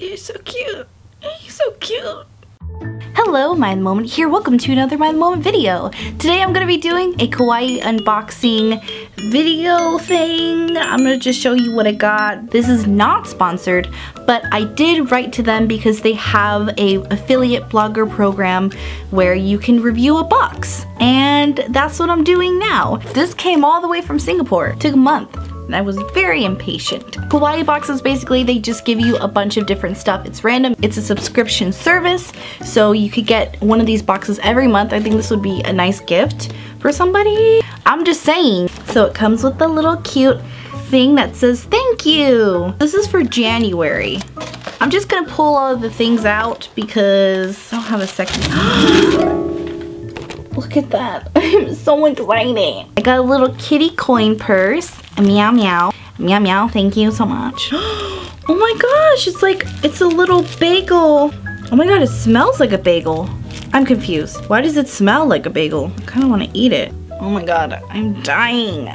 You're so cute. You're so cute. Hello, Maya in the Moment here. Welcome to another Maya in the Moment video. Today I'm going to be doing a kawaii unboxing video thing. I'm going to just show you what I got. This is not sponsored, but I did write to them because they have an affiliate blogger program where you can review a box. And that's what I'm doing now. This came all the way from Singapore. It took a month. I was very impatient. Kawaii Box is basically, they just give you a bunch of different stuff. It's random. It's a subscription service, so you could get one of these boxes every month. I think this would be a nice gift for somebody. I'm just saying. So it comes with the little cute thing that says thank you. This is for January. I'm just gonna pull all of the things out because I don't have a second. Look at that. I'm so excited. I got a little kitty coin purse. A meow meow. Meow meow. Thank you so much. Oh my gosh. It's like, it's a little bagel. Oh my god. It smells like a bagel. I'm confused. Why does it smell like a bagel? I kind of want to eat it. Oh my god. I'm dying.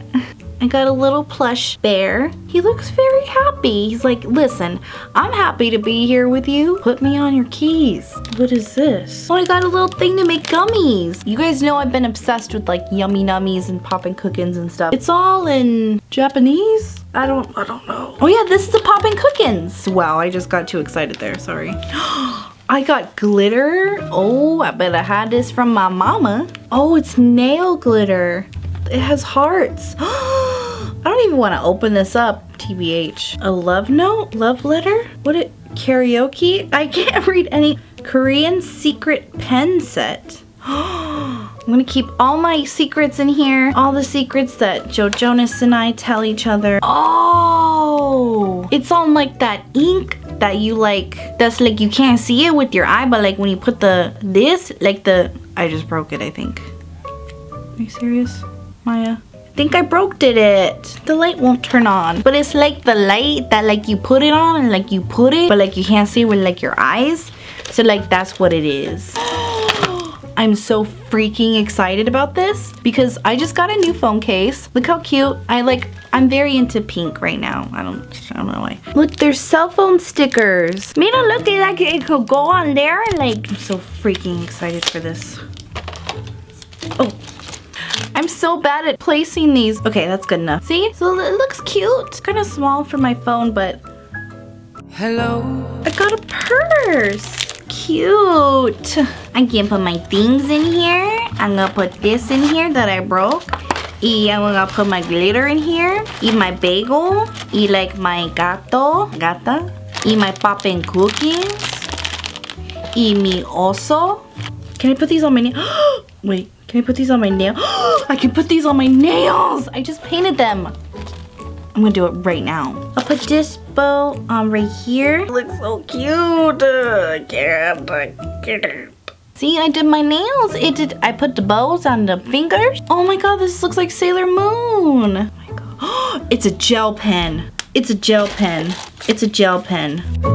I got a little plush bear. He looks very happy. He's like, listen, I'm happy to be here with you. Put me on your keys. What is this? Oh, I got a little thing to make gummies. You guys know I've been obsessed with like Yummy Nummies and Popping Cookins and stuff. It's all in Japanese? I don't know. Oh yeah, this is a Popping Cookins. Wow, I just got too excited there, sorry. I got glitter. Oh, I bet I had this from my mama. Oh, it's nail glitter. It has hearts. I don't even want to open this up, TBH. A love note? Love letter? What it? Karaoke? I can't read any. Korean secret pen set. I'm gonna keep all my secrets in here. All the secrets that Joe Jonas and I tell each other. Oh! It's on like that ink that you like, that's like you can't see it with your eye, but like when you put the, this, like the, I just broke it, I think. Are you serious, Maya? I think I broke it. The light won't turn on. But it's like the light that like you put it on and like you put it, but like you can't see with like your eyes. So like that's what it is. I'm so freaking excited about this because I just got a new phone case. Look how cute. I'm very into pink right now. I don't know why. Look, there's cell phone stickers. Made it look like it could go on there and like, I'm so freaking excited for this. Oh. I'm so bad at placing these. Okay, that's good enough. See? So it looks cute. It's kind of small for my phone, but... Hello? I got a purse. Cute. I can put my things in here. I'm gonna put this in here that I broke. I'm gonna put my glitter in here. Eat my bagel. Eat like my gato. Gata. Eat my popping cookies. Eat me also. Can I put these on my nail? Wait. Can I put these on my nail? I can put these on my nails! I just painted them. I'm gonna do it right now. I'll put this bow on right here. It looks so cute. I can't get it. See, I did my nails. I put the bows on the fingers. Oh my god, this looks like Sailor Moon. Oh my god. It's a gel pen. It's a gel pen. It's a gel pen.